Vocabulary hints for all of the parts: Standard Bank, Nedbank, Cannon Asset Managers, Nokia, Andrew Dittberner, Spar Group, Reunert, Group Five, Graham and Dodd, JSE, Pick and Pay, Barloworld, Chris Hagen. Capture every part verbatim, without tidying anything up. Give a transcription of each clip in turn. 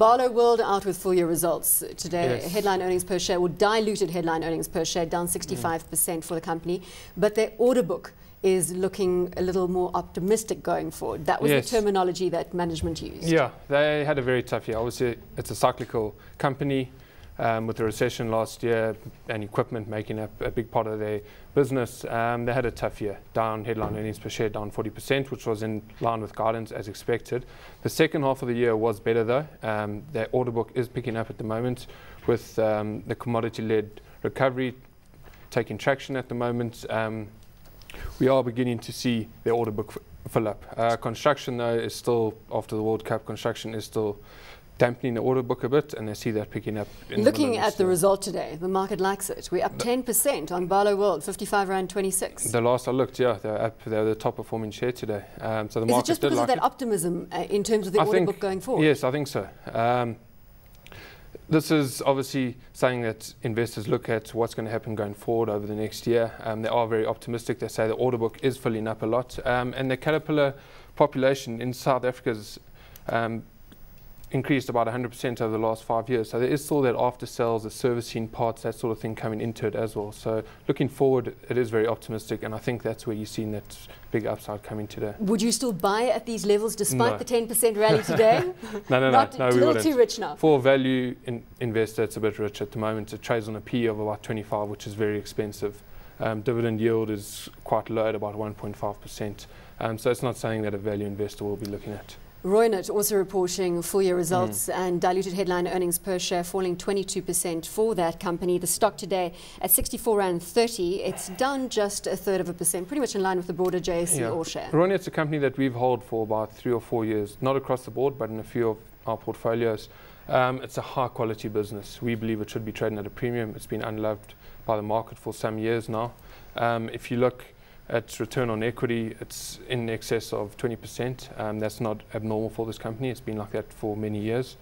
Barloworld out with full year results today. Yes. Headline earnings per share, or diluted headline earnings per share, down sixty-five percent mm. for the company. But their order book is looking a little more optimistic going forward. That was yes. the terminology that management used. Yeah, they had a very tough year. Obviously, it's a cyclical company um, with the recession last year and equipment making up a big part of their business. Um, they had a tough year, down headline earnings per share, down forty percent, which was in line with guidance as expected. The second half of the year was better though. Um, their order book is picking up at the moment with um, the commodity-led recovery taking traction at the moment. Um, We are beginning to see the order book f fill up. Uh, construction, though, is still, after the World Cup, construction is still dampening the order book a bit, and they see that picking up. In Looking the at still. the result today, the market likes it. We're up ten percent on Barloworld, fifty-five rand twenty-six. The last I looked, yeah, they're up. They're the top performing share today. Um, so the is market it just because like of that it. optimism uh, in terms of the I order think, book going forward? Yes, I think so. Um, This is obviously saying that investors look at what's going to happen going forward over the next year. Um, they are very optimistic. They say the order book is filling up a lot. Um, and the caterpillar population in South Africa has um, increased about one hundred percent over the last five years. So there is still that after sales, the servicing parts, that sort of thing coming into it as well. So looking forward, it is very optimistic. And I think that's where you've seen that big upside coming today. Would you still buy at these levels despite no. the ten percent rally today? no, no, no. Not no, we wouldn't. Too rich now. For a value in investor, it's a bit rich at the moment. It trades on a P E of about twenty-five, which is very expensive. Um, dividend yield is quite low at about one point five percent. Um, so it's not something that a value investor will be looking at. Reunert also reporting full year results mm. and diluted headline earnings per share falling twenty-two percent for that company. The stock today at sixty-four rand thirty, it's down just a third of a percent, pretty much in line with the broader J S E yeah. All share. Reunert's a company that we've held for about three or four years, not across the board, but in a few of our portfolios. Um, it's a high quality business. We believe it should be trading at a premium. It's been unloved by the market for some years now. Um, if you look at return on equity, it's in excess of twenty percent. Um, that's not abnormal for this company. It's been like that for many years.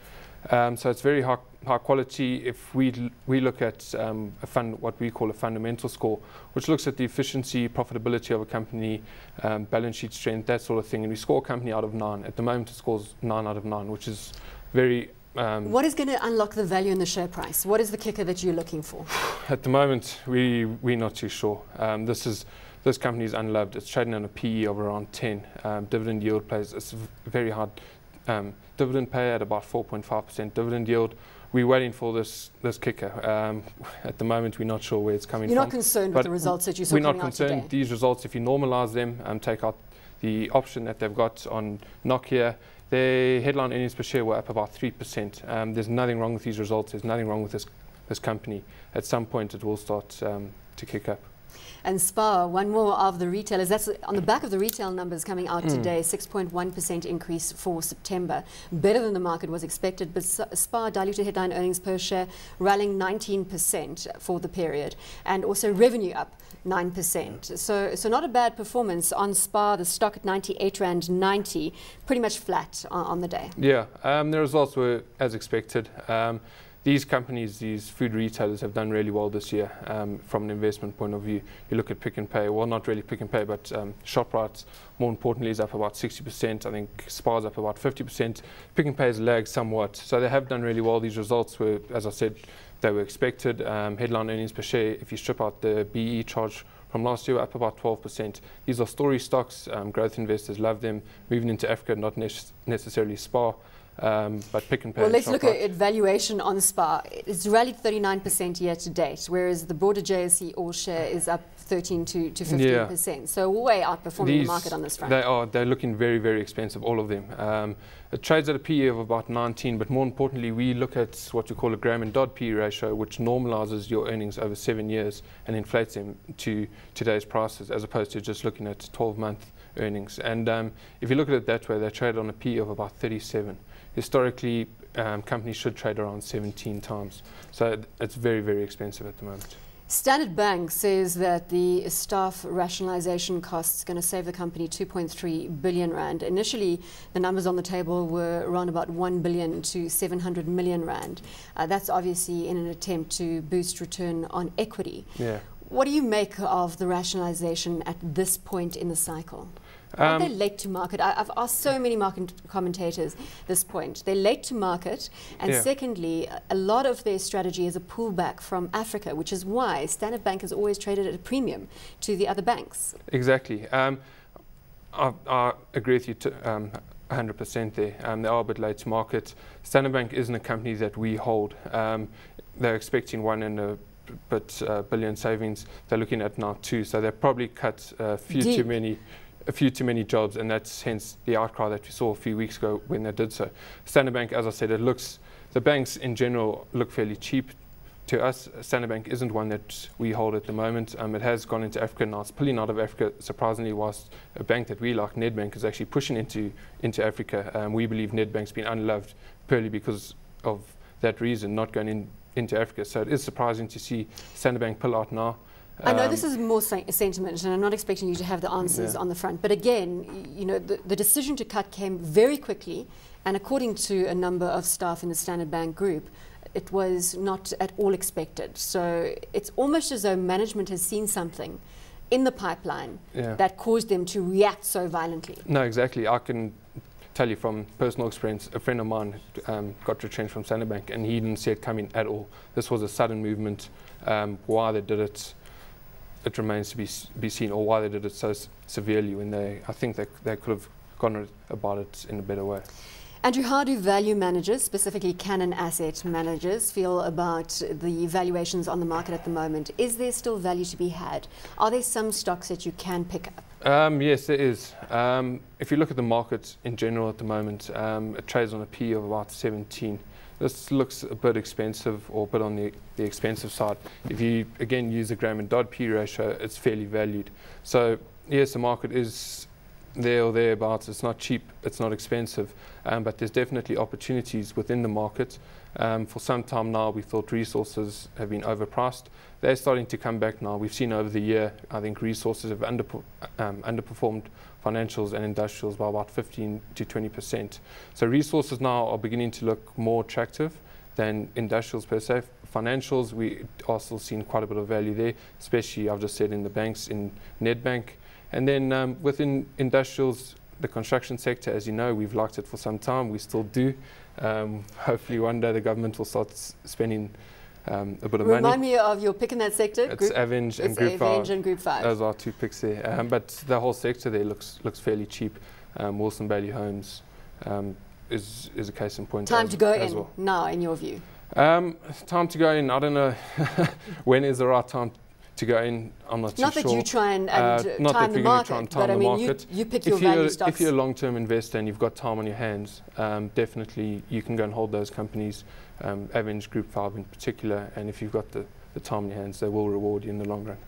Um, so it's very high, high quality. If we l we look at um, a fund, what we call a fundamental score, which looks at the efficiency, profitability of a company, um, balance sheet strength, that sort of thing, and we score a company out of nine. At the moment, it scores nine out of nine, which is very. Um, what is going to unlock the value in the share price? What is the kicker that you're looking for? At the moment, we we're not too sure. Um, this is. This company is unloved. It's trading on a P E of around ten. Um, dividend yield plays it's very hard. Um, dividend pay at about four point five percent dividend yield. We're waiting for this this kicker. Um, at the moment, we're not sure where it's coming from. You're not concerned with the results that you saw coming out today? We're not concerned. These results, if you normalise them, um, take out the option that they've got on Nokia, their headline earnings per share were up about three percent. Um, there's nothing wrong with these results. There's nothing wrong with this this company. At some point, it will start um, to kick up. And Spar, one more of the retailers. That's on the back of the retail numbers coming out mm. today, six point one percent increase for September. Better than the market was expected, but Spar diluted headline earnings per share rallying nineteen percent for the period. And also revenue up nine percent. So, so not a bad performance on Spar, the stock at ninety-eight rand ninety, pretty much flat on, on the day. Yeah, um, the results were as expected. Um, These companies, these food retailers, have done really well this year um, from an investment point of view. You look at Pick and Pay, well, not really Pick and Pay, but um, Shoprite, more importantly, is up about sixty percent. I think Spar's up about fifty percent. Pick and Pay has lagged somewhat. So they have done really well. These results were, as I said, they were expected. Um, headline earnings per share, if you strip out the B E charge from last year, were up about twelve percent. These are story stocks. Um, growth investors love them. Moving into Africa, not ne necessarily Spar. Um, but Pick and Pay. Well, let's look at, at valuation on Spar. It's rallied thirty-nine percent year to date, whereas the broader J S E all share is up thirteen to fifteen percent. Yeah. So way outperforming These, the market on this front. They are. They're looking very, very expensive, all of them. Um, it trades at a P E of about nineteen, but more importantly, we look at what we call a Graham and Dodd P E ratio, which normalizes your earnings over seven years and inflates them to today's prices, as opposed to just looking at twelve-month earnings. And um, if you look at it that way, they trade on a P E of about thirty-seven. Historically, um, companies should trade around seventeen times. So it's very, very expensive at the moment. Standard Bank says that the staff rationalization costs going to save the company two point three billion rand. Initially, the numbers on the table were around about one billion to seven hundred million rand. Uh, that's obviously in an attempt to boost return on equity. Yeah. What do you make of the rationalization at this point in the cycle? Um, they're late to market. I, I've asked so many market commentators this point. They're late to market, and yeah. secondly, a lot of their strategy is a pullback from Africa, which is why Standard Bank has always traded at a premium to the other banks. Exactly. Um, I, I agree with you to, um, one hundred percent there. Um, they are a bit late to market. Standard Bank isn't a company that we hold. Um, they're expecting one in a but uh, billion savings. They're looking at now two, so they've probably cut a few Deep. too many a few too many jobs, and that's hence the outcry that we saw a few weeks ago when they did so. Standard Bank, as I said, it looks, the banks in general look fairly cheap to us. Standard Bank isn't one that we hold at the moment. Um, it has gone into Africa now. It's pulling out of Africa, surprisingly, whilst a bank that we like, Nedbank, is actually pushing into into Africa. Um, we believe Nedbank's been unloved purely because of that reason, not going in into Africa. So it is surprising to see Standard Bank pull out now. I know this is more sentiment, and I'm not expecting you to have the answers yeah. on the front. But again, you know, the, the decision to cut came very quickly, and according to a number of staff in the Standard Bank Group, it was not at all expected. So it's almost as though management has seen something in the pipeline yeah. that caused them to react so violently. No, exactly. I can tell you from personal experience, a friend of mine um, got retrenched from Standard Bank, and he didn't see it coming at all. This was a sudden movement. Um, why they did it, it remains to be be seen, or why they did it so severely when they, I think they, they could have gone about it in a better way. Andrew, how do value managers, specifically Cannon Asset Managers, feel about the valuations on the market at the moment? Is there still value to be had? Are there some stocks that you can pick up? Um, yes, there is. Um, if you look at the market in general at the moment, um, it trades on a P E of about seventeen. This looks a bit expensive, or a bit on the, the expensive side. If you, again, use the Graham and Dodd P E ratio, it's fairly valued. So, yes, the market is there or thereabouts. It's not cheap, it's not expensive, um, but there's definitely opportunities within the market. Um, for some time now, we thought resources have been overpriced. They're starting to come back now. We've seen over the year, I think resources have under, um, underperformed financials and industrials by about fifteen to twenty percent. So resources now are beginning to look more attractive than industrials per se. Financials, we are still seeing quite a bit of value there, especially, I've just said, in the banks, in Nedbank. And then um, within industrials, the construction sector, as you know, we've liked it for some time. We still do. Um, hopefully one day the government will start s spending um, a bit of Remind money. Remind me of your pick in that sector. It's group Avenge and, group Avenge and Group Five. Those are two picks there. Um, but the whole sector there looks looks fairly cheap. Um, Wilson Bailey Homes um, is, is a case in point. Time to go in well. now, in your view? Um, time to go in. I don't know when is the right time to go in. I'm not, not too sure. Not that you try and, and uh, not time that the market, try and time but I mean, the market. You, you pick if your value stocks. If you're a long-term investor and you've got time on your hands, um, definitely you can go and hold those companies, um, Avenge Group Five in particular, and if you've got the, the time on your hands, they will reward you in the long run.